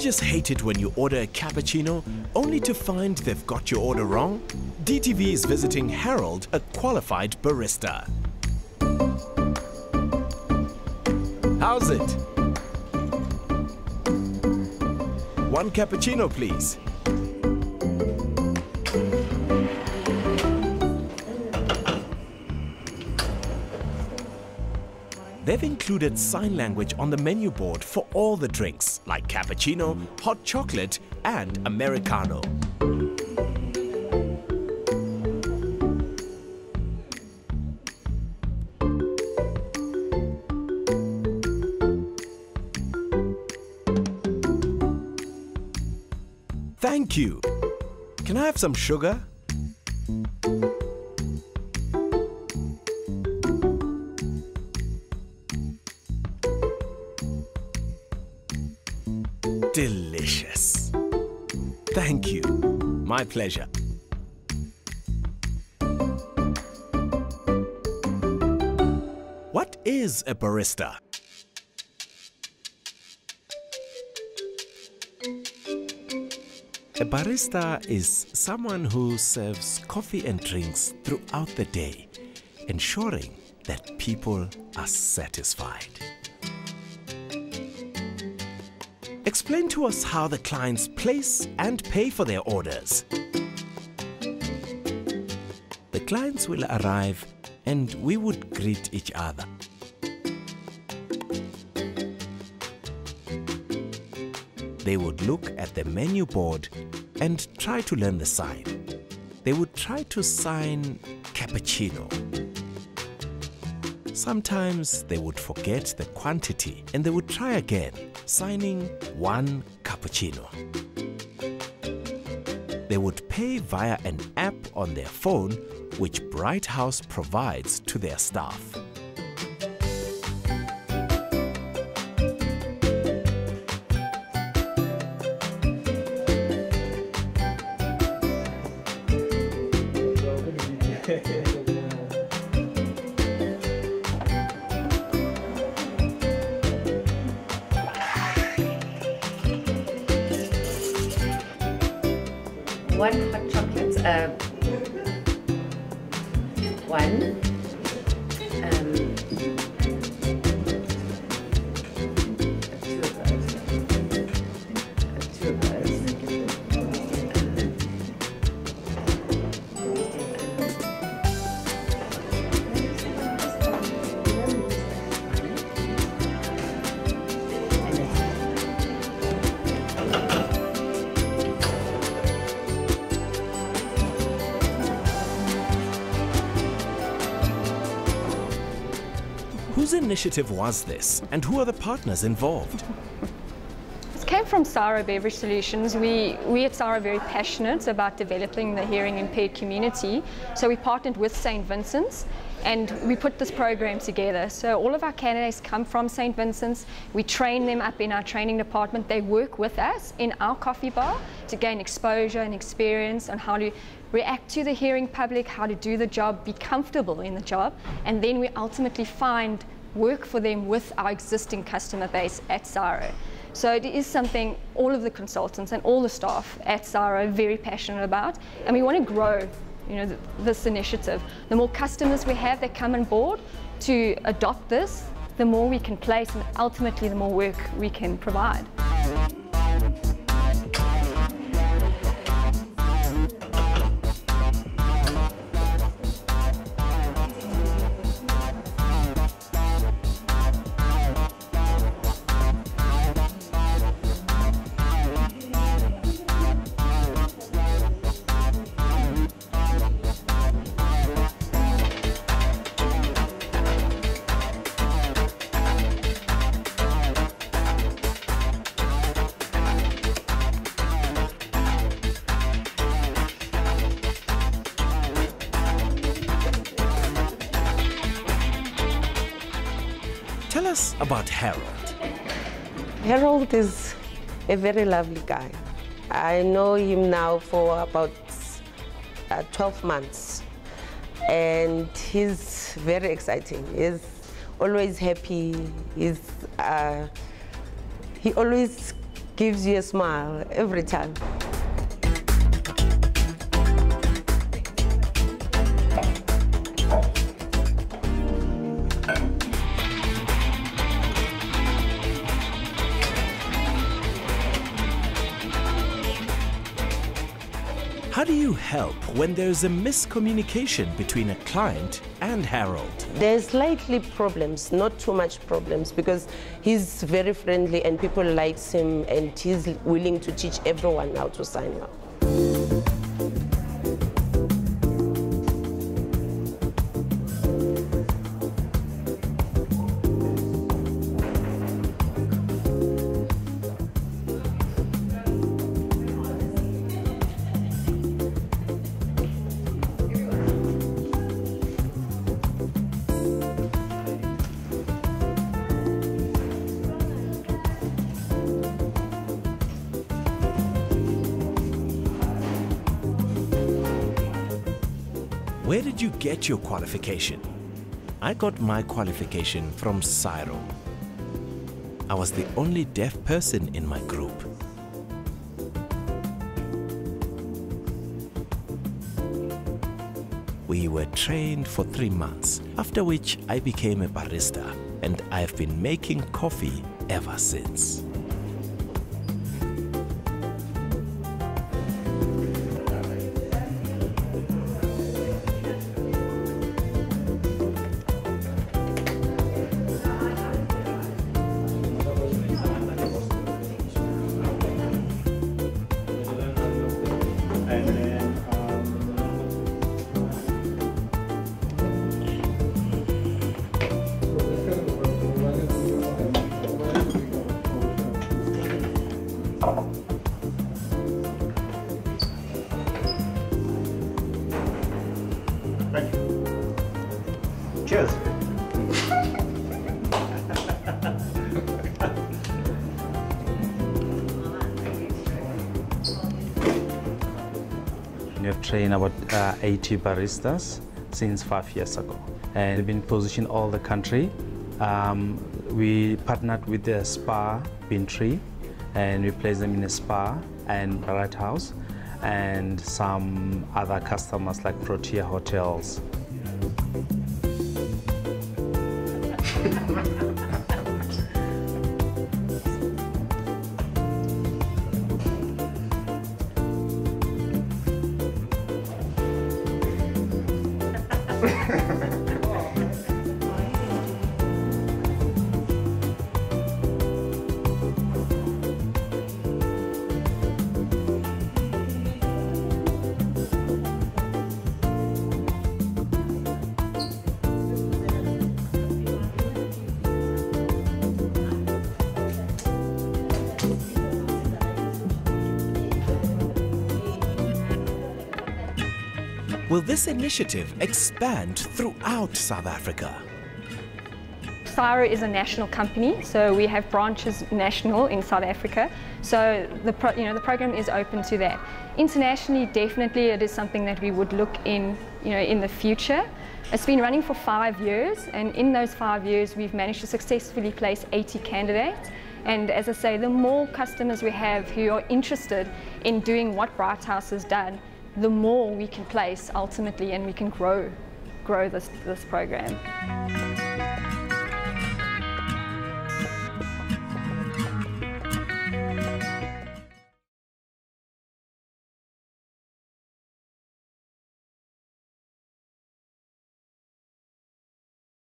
you just hate it when you order a cappuccino only to find they've got your order wrong? DTV is visiting Harold, a qualified barista. How's it? One cappuccino, please. They've included sign language on the menu board for all the drinks, like cappuccino, hot chocolate, and Americano. Thank you. Can I have some sugar? Delicious. Thank you. My pleasure. What is a barista? A barista is someone who serves coffee and drinks throughout the day, ensuring that people are satisfied. Explain to us how the clients place and pay for their orders. The clients will arrive and we would greet each other. They would look at the menu board and try to learn the sign. They would try to sign cappuccino. Sometimes they would forget the quantity and they would try again, signing one cappuccino. They would pay via an app on their phone, which Britehouse provides to their staff. One hot chocolate, Whose initiative was this, and who are the partners involved? This came from Ciro Beverage Solutions. We at Ciro are very passionate about developing the hearing impaired community, so we partnered with St Vincent's and we put this program together. So all of our candidates come from St Vincent's. We train them up in our training department. They work with us in our coffee bar to gain exposure and experience on how to react to the hearing public, how to do the job, be comfortable in the job, and then we ultimately find work for them with our existing customer base at Ciro. So it is something all of the consultants and all the staff at Ciro are very passionate about, and we want to grow, you know, this initiative. The more customers we have that come on board to adopt this, the more we can place and ultimately the more work we can provide. Tell us about Harold. Harold is a very lovely guy. I know him now for about 12 months and he's very exciting. He's always happy. He always gives you a smile every time. How do you help when there's a miscommunication between a client and Harold? There's slightly problems, not too much problems, because he's very friendly and people like him and he's willing to teach everyone how to sign up. Where did you get your qualification? I got my qualification from Ciro. I was the only deaf person in my group. We were trained for 3 months, after which I became a barista, and I've been making coffee ever since. Cheers. We have trained about 80 baristas since 5 years ago, and we've been positioned all the country. We partnered with the spa Bintree, and we placed them in a spa and Britehouse, and some other customers like Protea Hotels. Will this initiative expand throughout South Africa? Ciro is a national company, so we have branches national in South Africa. So the program is open to that. Internationally, definitely, it is something that we would look in the future. It's been running for 5 years, and in those 5 years, we've managed to successfully place 80 candidates. And as I say, the more customers we have who are interested in doing what Britehouse has done, the more we can place ultimately, and we can grow this program.